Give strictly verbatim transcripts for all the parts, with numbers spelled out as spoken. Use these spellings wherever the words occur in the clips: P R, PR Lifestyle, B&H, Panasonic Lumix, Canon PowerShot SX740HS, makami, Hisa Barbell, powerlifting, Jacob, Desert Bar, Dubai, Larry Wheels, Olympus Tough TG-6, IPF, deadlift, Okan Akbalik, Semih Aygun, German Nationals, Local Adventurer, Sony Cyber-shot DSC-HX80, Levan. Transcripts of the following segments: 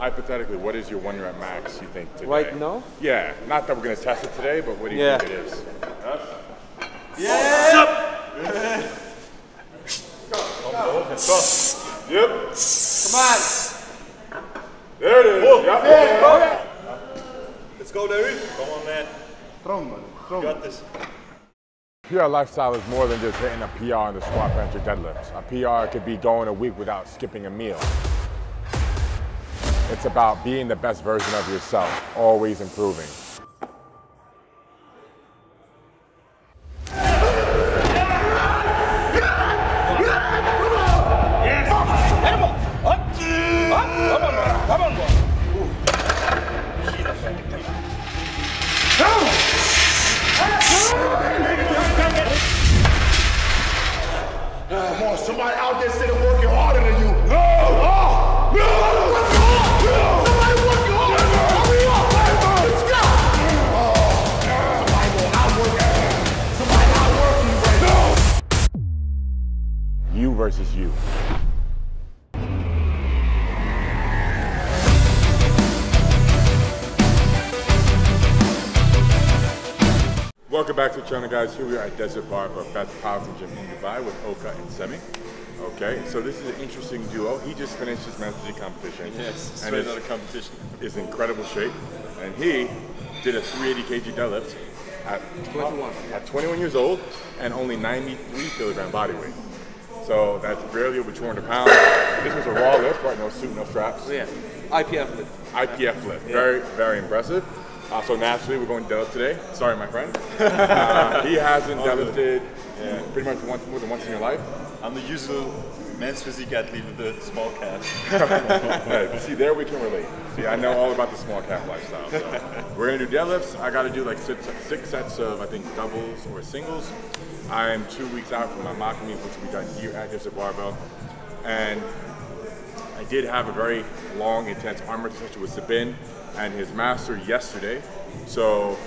Hypothetically, what is your one rep max, you think, today? Right now? Yeah, not that we're going to test it today, but what do you yeah. think it is? Yeah! What's up? Yep. Come on. There it is. Whoa, yep. Yeah, go ahead. Let's go, Larry. Come on, man. Strong, man. Strong. Got this. P R lifestyle is more than just hitting a P R in the squat, bench, or deadlifts. A P R could be going a week without skipping a meal. It's about being the best version of yourself, always improving. Versus you. Welcome back to the channel, guys. Here we are at Desert Bar, but best powerlifting gym in Dubai with Okan and Semi. Okay, so this is an interesting duo. He just finished his master's competition. Yes, straight out of competition. Is in incredible shape, and he did a three eighty K G deadlift at twenty-one. At twenty-one years old, and only ninety-three kilogram body weight. So that's barely over two hundred pounds. This was a raw lift, right? No suit, no straps. Yeah, I P F lift. I P F lift, yeah. Very, very impressive. Uh, so naturally, we're going to deadlift today. Sorry, my friend. Uh, he hasn't deadlifted yeah. pretty much once, more than once yeah. in your life. I'm the usual men's physique athlete with the small calf. Right. See, there we can relate. See, I know all about the small calf lifestyle. So. We're gonna do deadlifts. I gotta do like six, six sets of, I think, doubles or singles. I am two weeks out from my makami, which we done here at Hisa Barbell. And I did have a very long, intense arm work session with Sabin and his master yesterday. So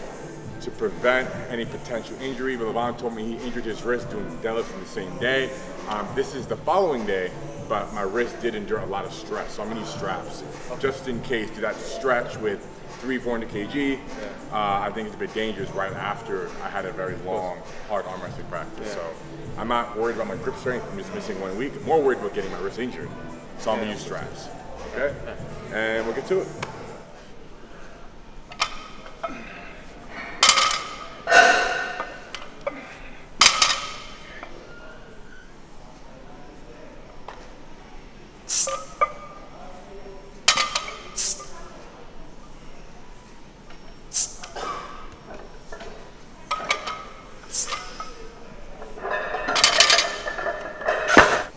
to prevent any potential injury, but Levan told me he injured his wrist doing deadlifts on the same day. Um, this is the following day, but my wrist did endure a lot of stress, so I'm gonna use straps. Just in case, do that stretch with three, four hundred K G. Uh, I think it's a bit dangerous right after I had a very long, hard arm wrestling practice. Yeah. So I'm not worried about my grip strength, I'm just missing one week. I'm more worried about getting my wrist injured. So I'm gonna use straps, okay? And we'll get to it.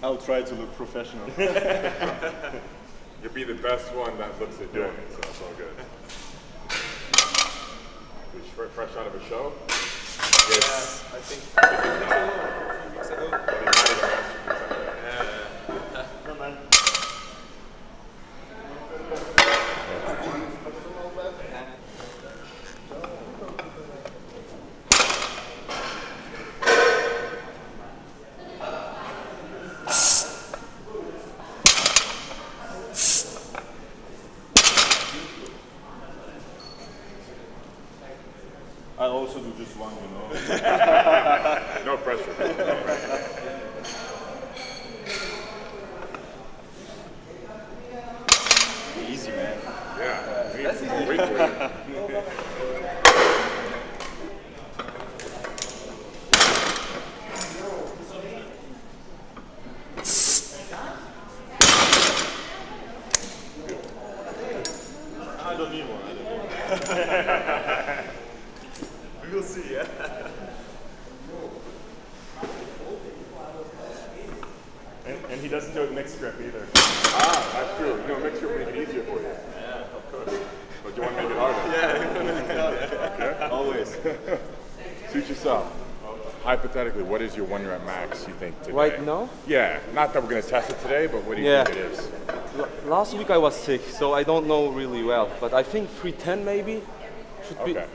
I'll try to look professional. You'll be the best one that looks at doing it, so it's all good. We're fresh out of a show? Yes. Yeah, I think. I think so. I also do just one, you know. No pressure. No pressure. Easy, man. Yeah. Uh, that's easy. Great I don't need one. I don't need one. We'll see, yeah. and, and he doesn't do a mixed grip either. Ah, that's true. You know, mixed grip will make it easier for you. Yeah, of course. But you want to make it harder. Yeah, make it harder. Okay. Always. Suit yourself. Hypothetically, what is your one rep max, you think, today? Right now? Yeah, not that we're going to test it today, but what do you yeah. think it is? L last week I was sick, so I don't know really well. But I think three ten maybe should okay. be. Uh,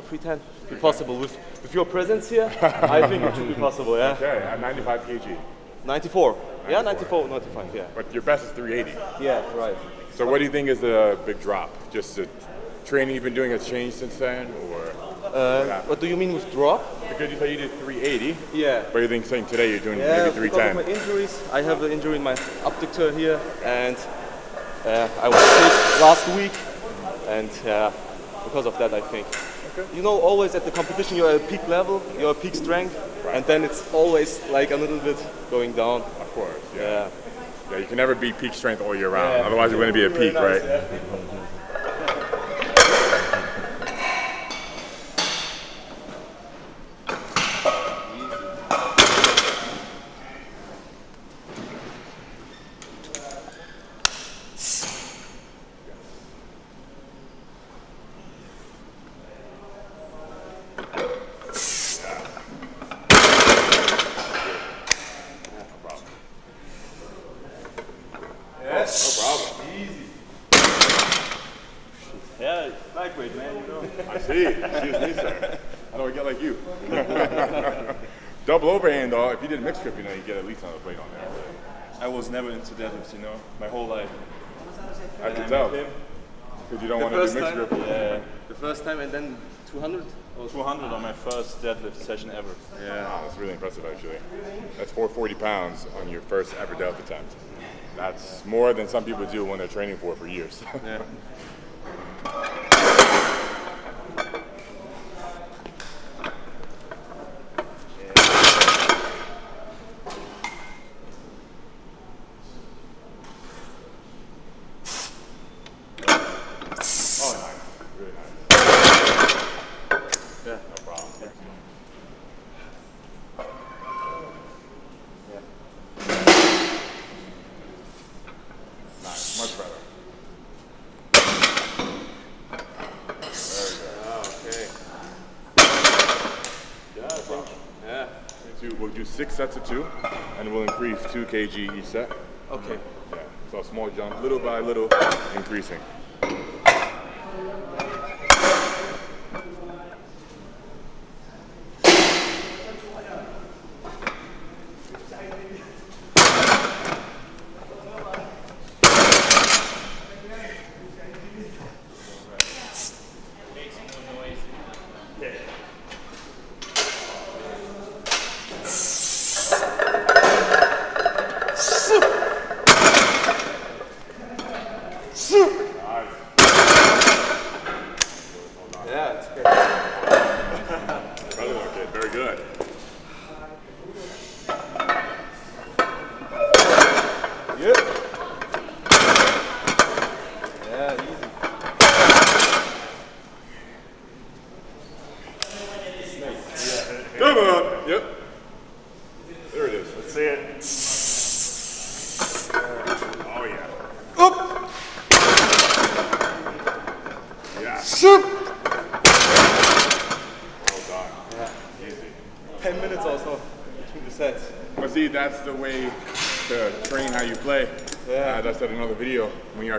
three ten should be possible. With, with your presence here, I think it should be possible, yeah. Okay, at ninety-five K G. ninety-four. ninety-four. Yeah, ninety-four, ninety-five, yeah. But your best is three eighty. Yeah, right. So what do you think is the big drop? Just the training you've been doing has changed since then, or? Uh, what do you mean with drop? Because you said you did three eighty. Yeah. But you think saying today you're doing yeah, maybe three ten. Because of my injuries, I have an injury in my abductor here, and uh, I was sick last week, and uh, because of that, I think. Okay. You know, always at the competition, you're at peak level, you're at peak strength, right. And then it's always like a little bit going down. Of course. Yeah. Yeah. Yeah, you can never be peak strength all year round. Yeah, otherwise, you're going to be at peak, nice, right? Yeah. If you did a mixed grip, you know, you get at least another plate on there. I was never into deadlifts, you know, my whole life. I can tell. Because you don't want to do mixed grip. Yeah. The first time, and then two hundred? Or two hundred on my first deadlift session ever. Yeah. Wow, that's really impressive, actually. That's four hundred forty pounds on your first ever deadlift attempt. That's more than some people do when they're training for it for years. Yeah. Six sets of two, and we'll increase two kg each set. Okay. Yeah. So small jump, little by little, increasing.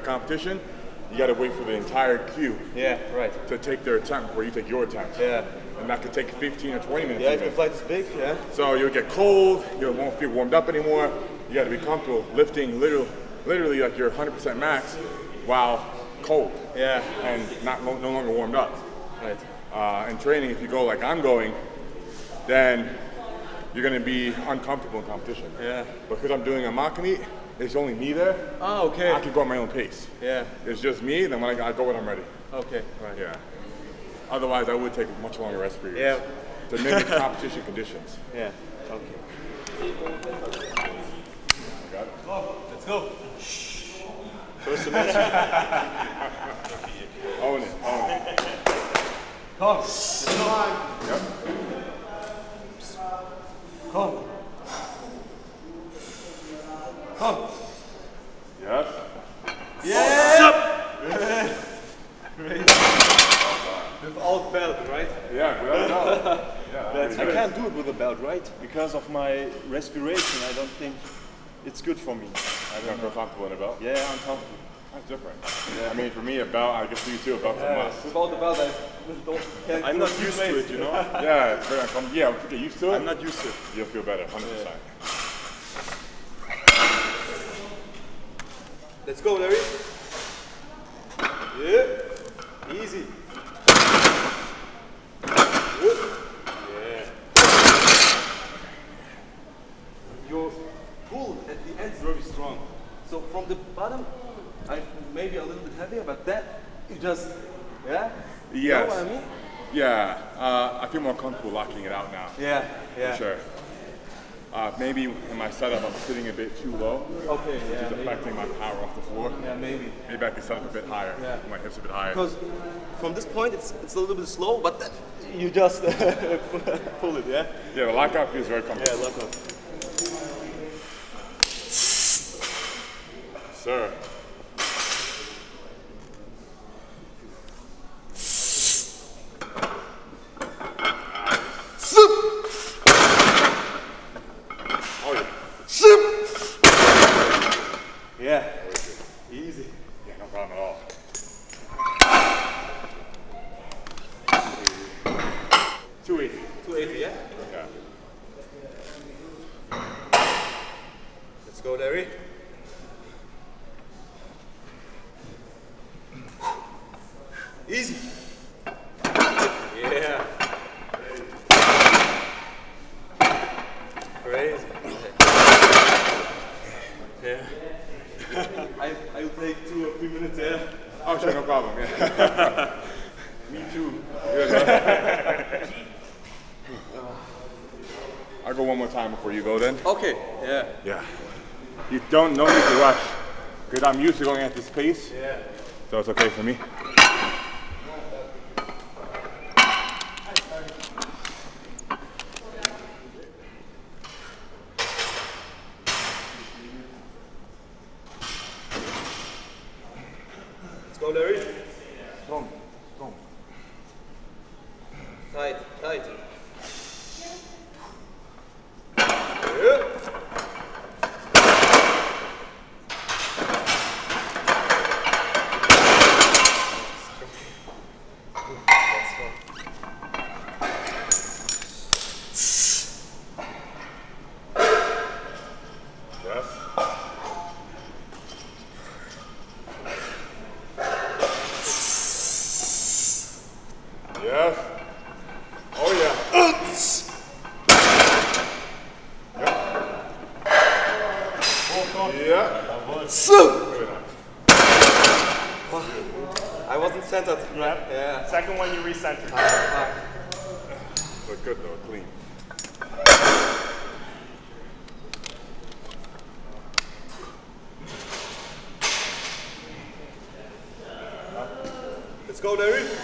Competition, you got to wait for the entire queue. Yeah, right. To take their attempt, where you take your attempt. Yeah. And that could take fifteen or twenty minutes. Yeah, even. If the flight is big, yeah. So you'll get cold. You won't feel warmed up anymore. You got to be comfortable lifting, literally, literally like you're one hundred percent max, while cold. Yeah. And not no longer warmed up. Right. Uh, and training, if you go like I'm going, then you're gonna be uncomfortable in competition. Yeah. Because I'm doing a makami. It's only me there. Oh, okay. I can go at my own pace. Yeah. It's just me, then when I, I go when I'm ready. Okay. Right. Yeah. Otherwise, I would take much longer rest periods. Yeah. To mimic competition conditions. Yeah. Okay. Got it. Oh, let's go. Shh. First semester. Own it. Own it. Come. Let's go. Yep. Come. Come. Yes. Yeah. Great. Without belt, right? Yeah, without belt. Yeah, That's I can't do it with a belt, right? Because of my respiration, I don't think it's good for me. I don't feel comfortable in a belt? Yeah, I'm comfortable. That's different. Yeah. I mean, for me, a belt, I guess for you too, a belt's yeah. a must. Without the belt, I don't, can't I'm not used to it, you know? Yeah, it's very uncomfortable. Yeah, if you get used to it, I'm not used to it. You'll feel better, one hundred percent. Yeah. Let's go, Larry. maybe a little bit heavier, but that you just, yeah? Yes. You know what I mean? Yeah, uh, I feel more comfortable locking it out now. Yeah, yeah. For sure. Uh, maybe in my setup, I'm sitting a bit too low. Okay, yeah. Which is affecting maybe. my power off the floor. Yeah, maybe. Maybe I can set up a bit higher. Yeah. My hips a bit higher. Because from this point, it's, it's a little bit slow, but then you just pull it, yeah? Yeah, the lockout feels very comfortable. Yeah, lockout. Sir. Easy. Yeah. Crazy. Yeah. I, I'll take two or three minutes, yeah? Oh, sure, no problem, yeah. Me too. I'll go one more time before you go then. Okay, yeah. Yeah. You don't no need to rush, because I'm used to going at this pace, yeah. So it's okay for me. Let's go, Larry.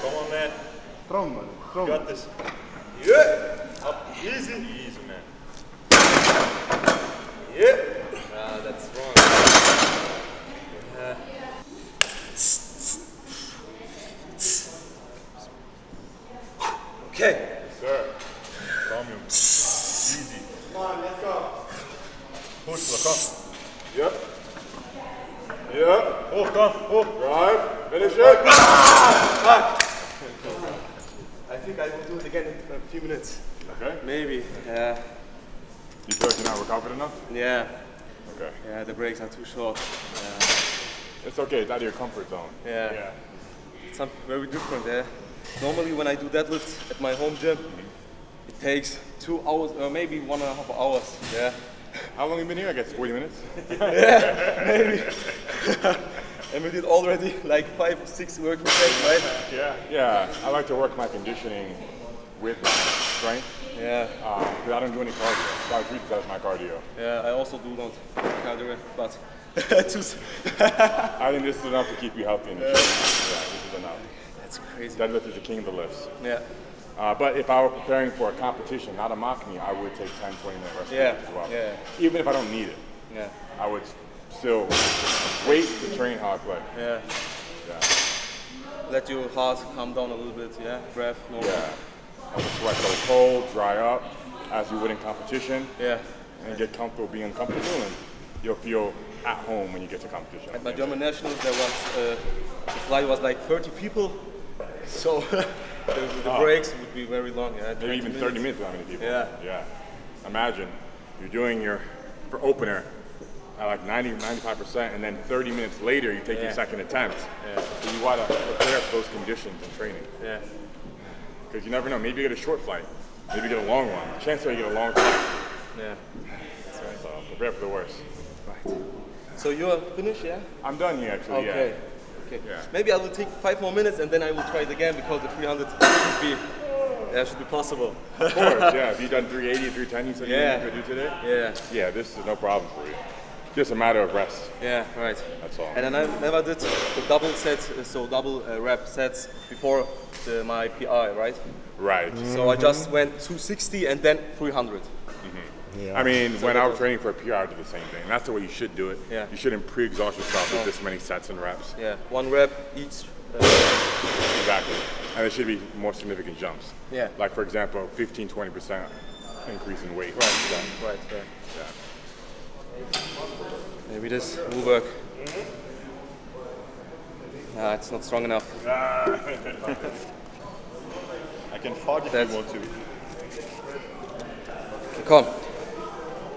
Come on, man. Strong, man. Strong. Got this. Yeah. Up. Easy. Easy, man. Yeah. Ah, that's strong. Yeah. Okay. Yes, sir. Calm him. Easy. Come on, let's go. Push, Lacan. Yep. Yeah. Yeah. Oh, come. Oh. Drive. Finish it! Ah! I think I will do it again in a few minutes. Okay. Maybe. Yeah. You feel like you're not recovered enough? Yeah. Okay. Yeah, the breaks are too short. Yeah. It's okay, it's out of your comfort zone. Yeah. Yeah. It's something very different, yeah. Normally when I do deadlifts at my home gym, it takes two hours or maybe one and a half hours. Yeah. How long have you been here? I guess forty minutes? Yeah, maybe. And we did already like five or six working days, right? Yeah. Yeah. I like to work my conditioning with my strength. Yeah. Um, I don't do any cardio. So I treat that as my cardio. Yeah, I also do not cardio, but I think this is enough to keep you healthy in the gym. Yeah, this is enough. That's crazy. Deadlift is the king of the lifts. Yeah. Uh, but if I were preparing for a competition, not a makami, I would take ten, twenty minute rest yeah. as well. Yeah. Even if I don't need it. Yeah. I would still wait to train hard play. Yeah. Yeah. Let your heart calm down a little bit, yeah? Breath, normal. Yeah. Have the sweat go cold, dry up, as you would in competition. Yeah. And get comfortable being comfortable, and you'll feel at home when you get to competition. At my German Nationals, there was, uh, the flight was like thirty people, so the, the oh. breaks would be very long, yeah? Maybe even minutes. thirty minutes with that many people. Yeah. Yeah. Imagine, you're doing your for opener, at like ninety, ninety-five percent, and then thirty minutes later, you take yeah. your second attempt. Yeah. So you gotta prepare for those conditions and training. Yeah. Because you never know, maybe you get a short flight, maybe you get a long one. Chances are you get a long flight. Yeah. That's right. So prepare for the worst. Right. So you're finished, yeah? I'm done here, actually, okay. yeah. okay. Yeah. Maybe I will take five more minutes and then I will try it again, because the three hundred should be, that should be possible. Of course, yeah. If you've done three eighty, three ten, something yeah. you could do today? Yeah. Yeah, this is no problem for you. Just a matter of rest. Yeah, right. That's all. And then I never did the double set, so double uh, rep sets before the, my P I, right? Right. Mm-hmm. So I just went two sixty and then three hundred. Mm-hmm. Yeah. I mean, so when I was training for a P R, I did the same thing. And that's the way you should do it. Yeah. You shouldn't pre-exhaust yourself with this many sets and reps. Yeah, one rep each. Uh, exactly. And there should be more significant jumps. Yeah. Like, for example, fifteen, twenty percent increase in weight. Right, yeah. right, yeah. yeah. Maybe this will work. Ah, it's not strong enough. I can fart if That's you want to. Come.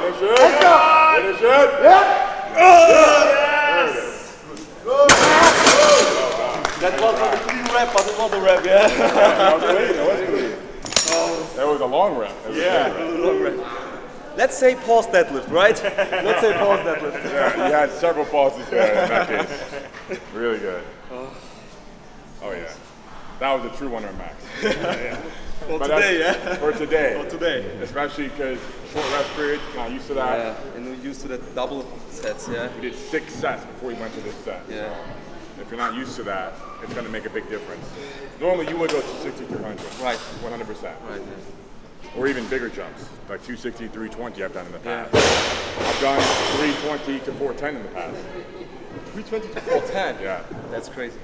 Let's go. Finish it. Yep. Yes. Yes. Good. That was not a clean rep, but it was a rep, yeah? That was clean. That was clean. That was a long rep. Yeah, it was a long rep. Let's say pause deadlift, right? Let's say pause deadlift. Yeah, you had several pauses there in that case. Really good. Oh, oh yeah. That was a true one-rep max. Yeah. For but today, yeah? For today. For today. Especially because short rest period, not used to that. Yeah, and we're used to the double sets, yeah? We did six sets before we went to this set. Yeah. So if you're not used to that, it's going to make a big difference. Normally, you would go to sixty, three hundred. Right. one hundred percent. Right. Or even bigger jumps, like two sixty, three twenty I've done in the past. Yeah. I've done three twenty to four ten in the past. three twenty to four ten? Yeah. That's crazy.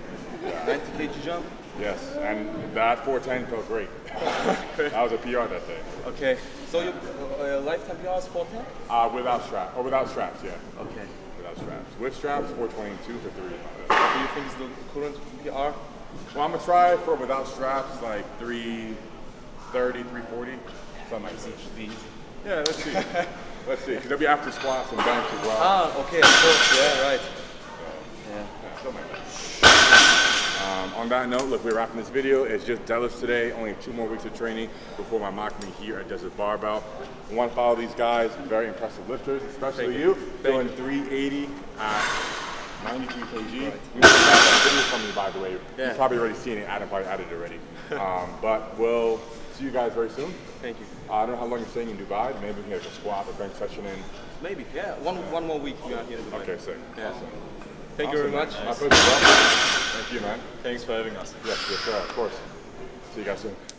Yeah. ninety kilogram jump? Yes, and that four ten felt great. That was a P R that day. Okay. So your uh, lifetime P R is four ten? Uh, without straps, or without straps, yeah. Okay. Without straps. With straps, four twenty-two for three. What do you think is the current P R? Well, I'm going to try for without straps, like three thirty, three forty, something like that. Yeah, let's see. Let's see, because there'll be after squats and bench as well. Ah, okay, of course, yeah, right. So, yeah. yeah, something like that. Um, on that note, look, we're wrapping this video. It's just deadlifts today, only two more weeks of training before my makami here at Desert Barbell. I want to follow these guys, very impressive lifters, especially Thank you, you. doing three eighty at ninety-three kilograms. Right. We will have that video from you, by the way. Yeah. You've probably already seen it. Adam probably added it already. Um, but we'll see you guys very soon. Thank you. Uh, I don't know how long you're staying in Dubai. Maybe we can get a squat or bench session in. Maybe, yeah. One, yeah. one more week we are here in Dubai. Okay, sick. Yeah. Awesome. Thank awesome, you very much. Nice. My pleasure. Thank you, man. Thanks for having us. Yes, yes, sir. Of course. See you guys soon.